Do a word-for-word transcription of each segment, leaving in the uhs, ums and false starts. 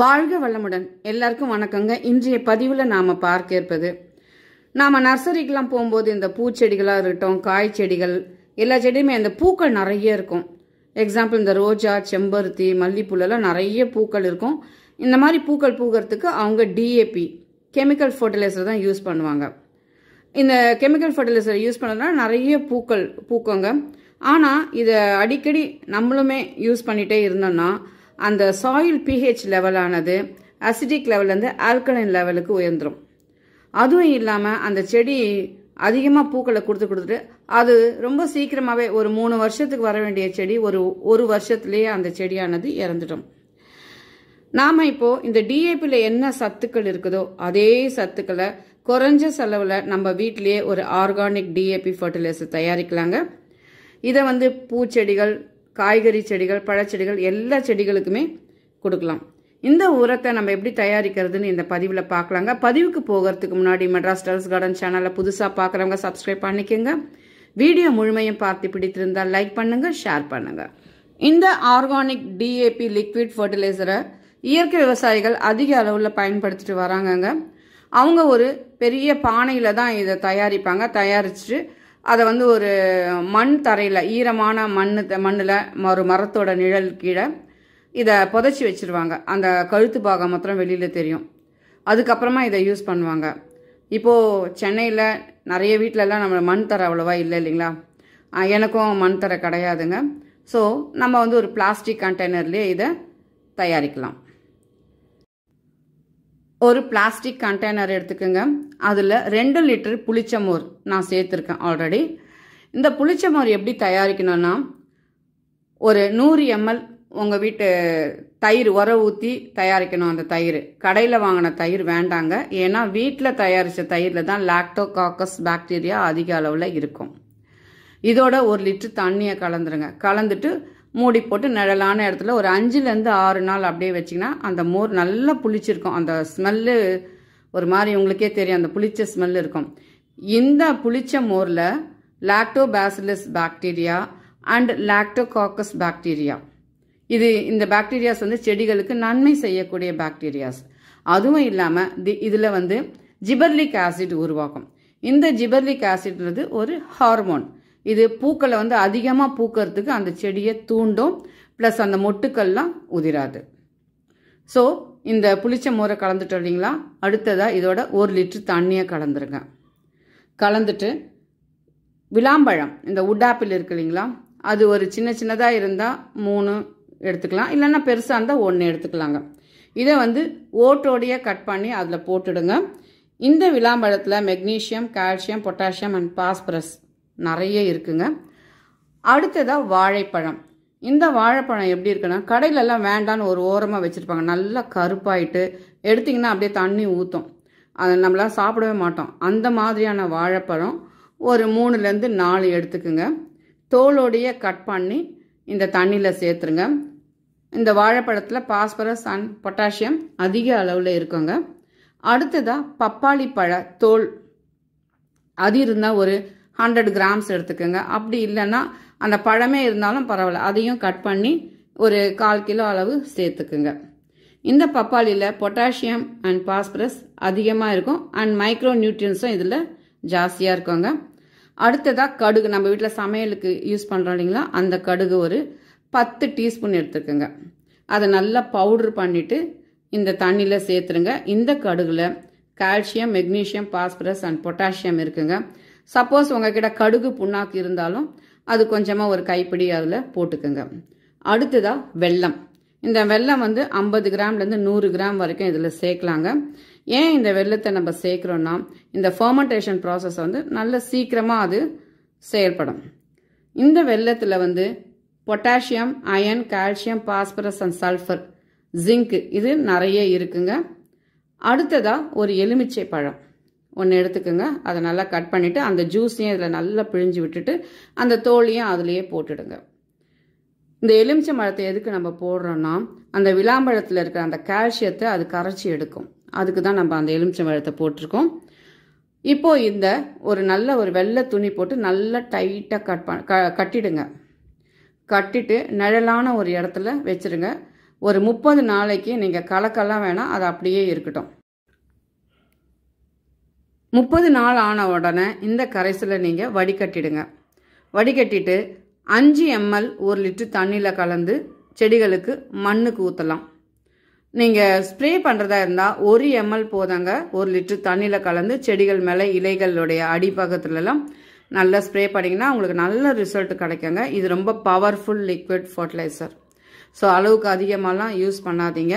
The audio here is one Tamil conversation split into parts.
வாழ்க வளமுடன். எல்லாருக்கும் வணக்கங்க. இன்றைய பதிவில் நாம் பார்க்க இருப்பது, நாம் நர்சரிக்கெலாம் போகும்போது இந்த பூச்செடிகளாக இருக்கட்டும், காய் செடிகள், எல்லா செடியுமே அந்த பூக்கள் நிறைய இருக்கும். எக்ஸாம்பிள், இந்த ரோஜா, செம்பருத்தி, மல்லிப்பூலாம் நிறைய பூக்கள் இருக்கும். இந்த மாதிரி பூக்கள் பூக்கிறதுக்கு அவங்க டிஏபி கெமிக்கல் ஃபர்டிலைசர் தான் யூஸ் பண்ணுவாங்க. இந்த கெமிக்கல் ஃபர்டிலைசர் யூஸ் பண்ணதுனால நிறைய பூக்கள் பூக்குங்க. ஆனால் இதை அடிக்கடி நம்மளுமே யூஸ் பண்ணிகிட்டே இருந்தோம்னா அந்த சாயில் பிஹெச் லெவலானது அசிடிக் லெவல்லேருந்து ஆல்கலைன் லெவலுக்கு உயர்ந்துடும். அதுவும் இல்லாமல் அந்த செடி அதிகமாக பூக்களை கொடுத்து கொடுத்துட்டு அது ரொம்ப சீக்கிரமாகவே ஒரு மூணு வருஷத்துக்கு வர வேண்டிய செடி ஒரு ஒரு வருஷத்துலேயே அந்த செடியானது இறந்துடும். நாம் இப்போது இந்த டிஏபியில் என்ன சத்துக்கள் இருக்குதோ அதே சத்துக்களை குறைஞ்ச செலவில் நம்ம வீட்டிலேயே ஒரு ஆர்கானிக் டிஏபி ஃபர்டிலைசர் தயாரிக்கலாங்க. இதை வந்து பூச்செடிகள், காய்கறி செடிகள், பழச்செடிகள் எல்லா செடிகளுக்குமே கொடுக்கலாம். இந்த உரத்தை நம்ம எப்படி தயாரிக்கிறதுன்னு இந்த பதிவில் பார்க்கலாங்க. பதிவுக்கு போகிறதுக்கு முன்னாடி மெட்ராஸ் டெரஸ் கார்டன் சேனலை புதுசாக பார்க்குறவங்க சப்ஸ்கிரைப் பண்ணிக்கோங்க. வீடியோ முழுமையும் பார்த்து பிடித்திருந்தால் லைக் பண்ணுங்கள், ஷேர் பண்ணுங்கள். இந்த ஆர்கானிக் டிஏபி லிக்விட் ஃபர்டிலைசரை இயற்கை விவசாயிகள் அதிக அளவில் பயன்படுத்திட்டு வராங்கங்க. அவங்க ஒரு பெரிய பானையில் தான் இதை தயாரிப்பாங்க. தயாரிச்சுட்டு அதை வந்து ஒரு மண் தரையில், ஈரமான மண் மண்ணில் ஒரு மரத்தோட நிழல் கீழே இதை புதைச்சி வச்சுருவாங்க. அந்த கழுத்து பாகம் மாத்திரம் வெளியில் தெரியும். அதுக்கப்புறமா இதை யூஸ் பண்ணுவாங்க. இப்போது சென்னையில் நிறைய வீட்டிலலாம் நம்ம மண் தரை அவ்வளோவா இல்லை இல்லைங்களா? எனக்கும் மண் தரை கிடையாதுங்க. ஸோ நம்ம வந்து ஒரு பிளாஸ்டிக் கண்டெய்னர்லேயே இதை தயாரிக்கலாம். ஒரு பிளாஸ்டிக் கண்டெய்னர் எடுத்துக்கோங்க. அதில் ரெண்டு லிட்டர் புளிச்சமோர் நான் சேர்த்துருக்கேன் ஆல்ரெடி. இந்த புளிச்சமோர் எப்படி தயாரிக்கணும்னா, ஒரு நூறு எம்எல் உங்கள் வீட்டு தயிர் உர ஊற்றி தயாரிக்கணும். அந்த தயிர் கடையில் வாங்கின தயிர் வேண்டாங்க. ஏன்னா வீட்டில் தயாரித்த தயிரில் தான் லாக்டோகாக்கஸ் பாக்டீரியா அதிக அளவில் இருக்கும். இதோட ஒரு லிட்டர் தண்ணியை கலந்துருங்க. கலந்துட்டு மூடி போட்டு நிழலான இடத்துல ஒரு அஞ்சுலேருந்து ஆறு நாள் அப்படியே வச்சிங்கன்னா அந்த மோர் நல்லா புளிச்சிருக்கும். அந்த ஸ்மெல்லு ஒரு மாதிரி உங்களுக்கே தெரியும், அந்த புளிச்ச ஸ்மெல் இருக்கும். இந்த புளிச்ச மோரில் lactobacillus bacteria and lactococcus bacteria, இது இந்த பாக்டீரியாஸ் வந்து செடிகளுக்கு நன்மை செய்யக்கூடிய பாக்டீரியாஸ். அதுவும் இல்லாமல் தி இதில் வந்து ஜிபர்லிக் ஆசிட் உருவாகும். இந்த ஜிபர்லிக் ஆசிட்ன்றது ஒரு ஹார்மோன். இது பூக்களை வந்து அதிகமாக பூக்கிறதுக்கு அந்த செடியை தூண்டும். ப்ளஸ் அந்த மொட்டுக்கள்லாம் உதிராது. ஸோ இந்த புளிச்ச மோரை கலந்துட்டோம் இல்லைங்களா? அடுத்ததாக இதோட ஒரு லிட்டர் தண்ணியை கலந்துருங்க. கலந்துட்டு விளாம்பழம், இந்த உடாப்பில் இருக்கு இல்லைங்களா, அது ஒரு சின்ன சின்னதாக இருந்தால் மூணு எடுத்துக்கலாம், இல்லைன்னா பெருசாக இருந்தால் ஒன்று எடுத்துக்கலாங்க. இதை வந்து ஓட்டோடைய கட் பண்ணி அதில் போட்டுடுங்க. இந்த விளாம்பழத்தில் magnesium, calcium, potassium and phosphorus நிறைய இருக்குங்க. அடுத்ததாக வாழைப்பழம். இந்த வாழைப்பழம் எப்படி இருக்குன்னா, கடையிலெல்லாம் வேண்டான்னு ஒரு ஓரமாக வச்சுருப்பாங்க. நல்லா கருப்பாயிட்டு எடுத்திங்கன்னா அப்படியே தண்ணி ஊற்றும். அதை நம்மளாம் சாப்பிடவே மாட்டோம். அந்த மாதிரியான வாழைப்பழம் ஒரு மூணுலேருந்து நாலு எடுத்துக்குங்க. தோலோடைய கட் பண்ணி இந்த தண்ணியில் சேர்த்துருங்க. இந்த வாழைப்பழத்தில் பாஸ்பரஸ் அண்ட் பொட்டாசியம் அதிக அளவில் இருக்குங்க. அடுத்ததாக பப்பாளி பழ தோல், அது இருந்தால் ஒரு ஹண்ட்ரட் கிராம்ஸ் எடுத்துக்கோங்க. அப்படி இல்லைன்னா அந்த பழமே இருந்தாலும் பரவாயில்ல, அதையும் கட் பண்ணி ஒரு கால் கிலோ அளவு சேர்த்துக்குங்க. இந்த பப்பாளியில் பொட்டாசியம் அண்ட் பாஸ்பரஸ் அதிகமாக இருக்கும் அண்ட் மைக்ரோ நியூட்ரியன்ஸும் இதில் ஜாஸ்தியாக இருக்குங்க. அடுத்ததாக கடுகு, நம்ம வீட்டில் சமையலுக்கு யூஸ் பண்ணுறோம் இல்லைங்களா, அந்த கடுகு ஒரு பத்து டீஸ்பூன் எடுத்துக்கோங்க. அதை நல்லா பவுட்ரு பண்ணிவிட்டு இந்த தண்ணியில் சேர்த்துருங்க. இந்த கடுகில் calcium, magnesium, phosphorus and potassium இருக்குங்க. சப்போஸ் உங்ககிட்ட கடுகு புண்ணாக்கு இருந்தாலும் அது கொஞ்சமாக ஒரு கைப்பிடி அதில் போட்டுக்கோங்க. அடுத்ததாக வெல்லம். இந்த வெல்லம் வந்து ஐம்பது கிராம்லேருந்து நூறு கிராம் வரைக்கும் இதில் சேர்க்கலாங்க. ஏன் இந்த வெல்லத்தை நம்ம சேர்க்குறோன்னா, இந்த ஃபர்மெண்டேஷன் ப்ராசஸ் வந்து நல்ல சீக்கிரமாக அது செயல்படும். இந்த வெல்லத்தில் வந்து potassium, iron, calcium, phosphorus and sulphur, zinc இது நிறைய இருக்குங்க. அடுத்ததாக ஒரு எலுமிச்சை பழம் ஒன்று எடுத்துக்கோங்க. அதை நல்லா கட் பண்ணிவிட்டு அந்த ஜூஸையும் இதில் நல்லா பிழிஞ்சு விட்டுட்டு அந்த தோலையும் அதிலையே போட்டுடுங்க. இந்த எலுமிச்சை பழத்தை எதுக்கு நம்ம போடுறோன்னா, அந்த விளாம்பழத்தில் இருக்கிற அந்த கால்சியத்தை அது கரைச்சி எடுக்கும். அதுக்கு தான் நம்ம அந்த எலுமிச்சை பழத்தை போட்டிருக்கோம். இப்போது இந்த ஒரு நல்ல ஒரு வெள்ளை துணி போட்டு நல்லா டைட்டாக கட் ப க கட்டிடுங்க. கட்டிட்டு நிழலான ஒரு இடத்துல வச்சுருங்க. ஒரு முப்பது நாளைக்கு நீங்கள் கலக்கலாம் வேணாம், அது அப்படியே இருக்கட்டும். முப்பது நாள் ஆன உடனே இந்த கரைசலை நீங்கள் வடிகட்டிடுங்க. வடிகட்டிட்டு அஞ்சு எம்எல் ஒரு லிட்டர் தண்ணியில் கலந்து செடிகளுக்கு மண்ணுக்கு ஊற்றலாம். நீங்கள் ஸ்ப்ரே பண்ணுறதா இருந்தால் ஒரு எம்எல் போதாங்க. ஒரு லிட்டர் தண்ணியில் கலந்து செடிகள் மேலே இலைகளுடைய அடிப்பக்கத்துலலாம் நல்லா ஸ்ப்ரே பண்ணிங்கன்னா உங்களுக்கு நல்ல ரிசல்ட் கிடைக்குங்க. இது ரொம்ப பவர்ஃபுல் லிக்விட் ஃபர்டிலைசர். ஸோ அளவுக்கு அதிகமாகலாம் யூஸ் பண்ணாதீங்க.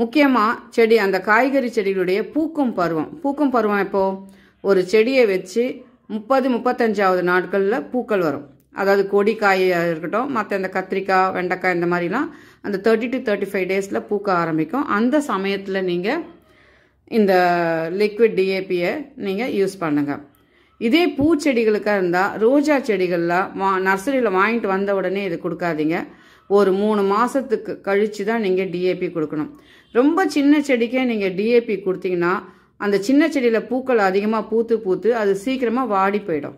முக்கியமாக செடி அந்த காய்கறி செடிகளுடைய பூக்கும் பருவம் பூக்கும் பருவம் எப்போது ஒரு செடியை வச்சு முப்பது முப்பத்தஞ்சாவது நாட்களில் பூக்கள் வரும். அதாவது கொடி காயாக இருக்கட்டும், மற்ற இந்த கத்திரிக்காய் வெண்டைக்காய் இந்த மாதிரிலாம் அந்த தேர்ட்டி டு தேர்ட்டி ஃபைவ் டேஸில் பூக்க ஆரம்பிக்கும். அந்த சமயத்தில் நீங்கள் இந்த லிக்விட் டிஏபியை நீங்கள் யூஸ் பண்ணுங்கள். இதே பூச்செடிகளுக்காக இருந்தால் ரோஜா செடிகள்லாம் வா நர்சரியில் வாங்கிட்டு வந்த உடனே இது கொடுக்காதீங்க. ஒரு மூணு மாதத்துக்கு கழித்து தான் நீங்கள் டிஏபி கொடுக்கணும். ரொம்ப சின்ன செடிக்கே நீங்கள் டிஏபி கொடுத்தீங்கன்னா அந்த சின்ன செடியில் பூக்கள் அதிகமாக பூத்து பூத்து அது சீக்கிரமாக வாடி போயிடும்.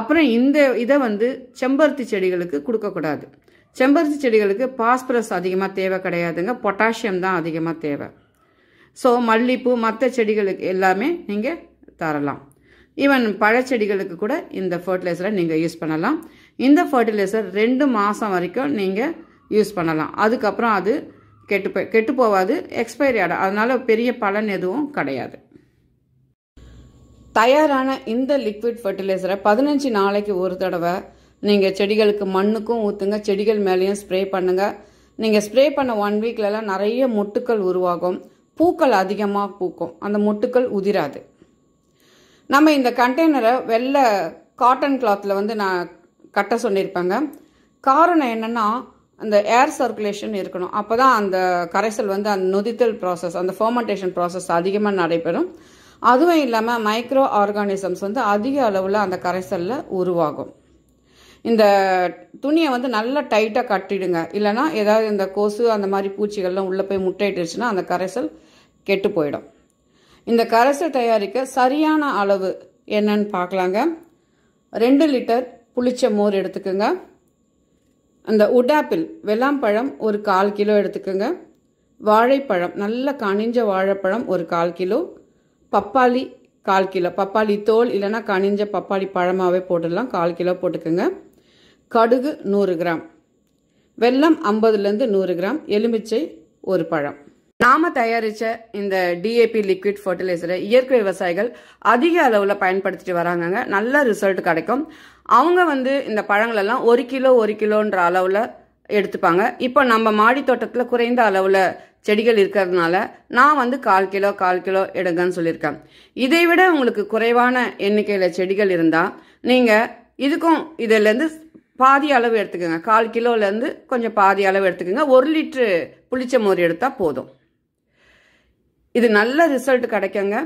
அப்புறம் இந்த இதை வந்து செம்பருத்தி செடிகளுக்கு கொடுக்கக்கூடாது. செம்பருத்தி செடிகளுக்கு பாஸ்பரஸ் அதிகமாக தேவை கிடையாதுங்க, பொட்டாசியம் தான் அதிகமாக தேவை. ஸோ மல்லிப்பூ மற்ற செடிகளுக்கு எல்லாமே நீங்கள் தரலாம். ஈவன் பழச்செடிகளுக்கு கூட இந்த ஃபர்டிலைசரை நீங்கள் யூஸ் பண்ணலாம். இந்த ஃபர்டிலைசர் ரெண்டு மாதம் வரைக்கும் நீங்கள் யூஸ் பண்ணலாம். அதுக்கப்புறம் அது கெட்டு போய் கெட்டு போகாது, எக்ஸ்பைரி ஆகிடும். அதனால் பெரிய பலன் எதுவும் கிடையாது. தயாரான இந்த லிக்விட் ஃபர்டிலைசரை பதினஞ்சு நாளைக்கு ஒரு தடவை நீங்கள் செடிகளுக்கு மண்ணுக்கும் ஊற்றுங்க, செடிகள் மேலேயும் ஸ்ப்ரே பண்ணுங்கள். நீங்கள் ஸ்ப்ரே பண்ண ஒன் வீக்லலாம் நிறைய மொட்டுக்கள் உருவாகும், பூக்கள் அதிகமாக பூக்கும், அந்த மொட்டுக்கள் உதிராது. நம்ம இந்த கண்டெய்னரை வெள்ளை காட்டன் கிளாத்தில் வந்து நான் கட்ட சொல்லியிருப்பேங்க. காரணம் என்னென்னா அந்த ஏர் சர்க்குலேஷன் இருக்கணும். அப்போ தான் அந்த கரைசல் வந்து அந்த நொதித்தல் ப்ராசஸ் அந்த ஃபர்மெண்டேஷன் ப்ராசஸ் அதிகமாக நடைபெறும். அதுவும் இல்லாமல் மைக்ரோ ஆர்கானிசம்ஸ் வந்து அதிக அளவில் அந்த கரைசலில் உருவாகும். இந்த துணியை வந்து நல்லா டைட்டாக கட்டிடுங்க. இல்லைனா ஏதாவது இந்த கொசு அந்த மாதிரி பூச்சிகள்லாம் உள்ளே போய் முட்டையிட்டுருச்சுன்னா அந்த கரைசல் கெட்டு போயிடும். இந்த கரைசல் தயாரிக்க சரியான அளவு என்னன்னு பார்க்கலாங்க. ரெண்டு லிட்டர் புளிச்ச மோர் எடுத்துக்கோங்க. அந்த உடாப்பில் வெள்ளாம்பழம் ஒரு கால் கிலோ எடுத்துக்கோங்க. வாழைப்பழம் நல்ல கனிஞ்ச வாழைப்பழம் ஒரு கால் கிலோ. பப்பாளி கால் கிலோ, பப்பாளி தோல் இல்லைன்னா கனிஞ்ச பப்பாளி பழமாகவே போட்டுடலாம், கால் கிலோ போட்டுக்கோங்க. கடுகு நூறு கிராம், வெல்லம் ஐம்பதுலேருந்து நூறு கிராம், எலுமிச்சை ஒரு பழம். நாம தயாரித்த இந்த டிஏபி லிக்விட் ஃபர்டிலைசரை இயற்கை விவசாயிகள் அதிக அளவில் பயன்படுத்திட்டு வராங்கங்க. நல்ல ரிசல்ட் கிடைக்கும். அவங்க வந்து இந்த பழங்களெல்லாம் ஒரு கிலோ ஒரு கிலோன்ற அளவில் எடுத்துப்பாங்க. இப்போ நம்ம மாடி தோட்டத்தில் குறைந்த அளவில் செடிகள் இருக்கிறதுனால நான் வந்து கால் கிலோ கால் கிலோ எடுங்கன்னு சொல்லியிருக்கேன். இதை விட உங்களுக்கு குறைவான எண்ணிக்கையில் செடிகள் இருந்தால் நீங்கள் இதுக்கும் இதிலேருந்து பாதி அளவு எடுத்துக்கோங்க. கால் கிலோலேருந்து கொஞ்சம் பாதி அளவு எடுத்துக்கோங்க. ஒரு லிட்ரு புளிச்ச மோர் எடுத்தால் போதும். இது நல்ல ரிசல்ட் கிடைக்குங்க.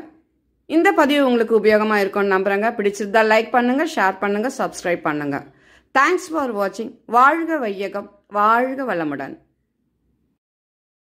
இந்த பதிவு உங்களுக்கு உபயோகமாக இருக்கும்னு நம்புகிறேங்க. பிடிச்சிருந்தா லைக் பண்ணுங்கள், ஷேர் பண்ணுங்கள், சப்ஸ்கிரைப் பண்ணுங்கள். தேங்க்ஸ் ஃபார் வாட்சிங். வாழ்க வையகம், வாழ்க வளமுடன்.